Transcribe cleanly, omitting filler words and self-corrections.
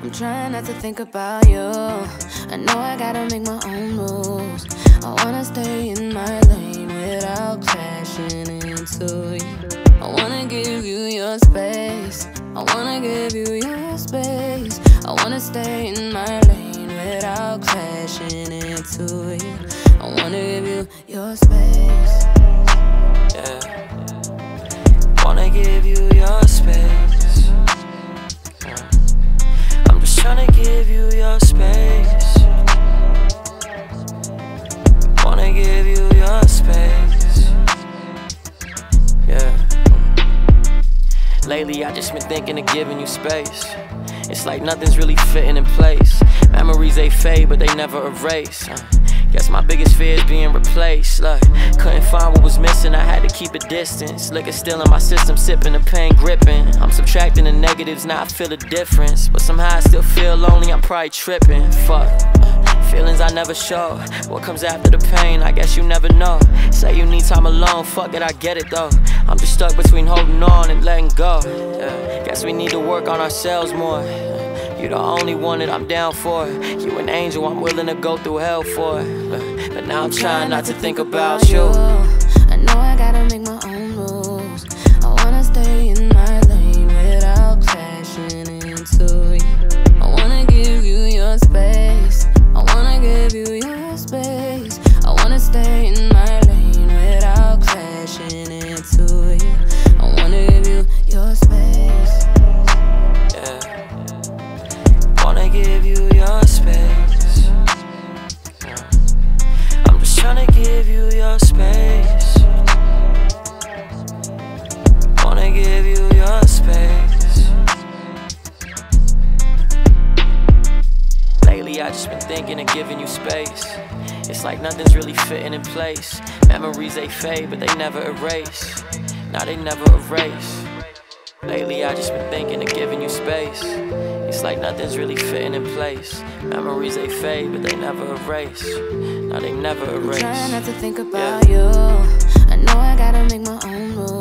I'm trying not to think about you. I know I gotta make my own moves. I wanna stay in my lane without crashing into you. I wanna give you your space. I wanna give you your space. I wanna stay in my lane without crashing into you. I wanna give you your space. Yeah. Wanna give you your space. Wanna give you your space. Wanna give you your space. Yeah. Lately I just been thinking of giving you space. It's like nothing's really fitting in place. Memories they fade but they never erase. Guess my biggest fear is being replaced. Look, couldn't find what was missing, I had to keep a distance. Liquor still in my system, sipping the pain, gripping. I'm subtracting the negatives, now I feel the difference. But somehow I still feel lonely, I'm probably tripping. Fuck, feelings I never show. What comes after the pain, I guess you never know. Say you need time alone, fuck it, I get it though. I'm just stuck between holding on and letting go. Guess we need to work on ourselves more. You're the only one that I'm down for. You an angel, I'm willing to go through hell for. But now I'm trying not to think about you. I know I gotta make my own rules. I wanna stay in my lane without crashing into you. I wanna give you your space. I wanna give you your space. I wanna stay in my lane without crashing into you. I wanna give you your space. I wanna give you your space. I'm just trying to give you your space. Wanna give you your space. Lately I just been thinking of giving you space. It's like nothing's really fitting in place. Memories they fade but they never erase. Now they never erase. Lately I just been thinking of giving you space. It's like nothing's really fitting in place. Memories they fade, but they never erase. Now they never erase. I'm trying not to think about you. I know I gotta make my own moves.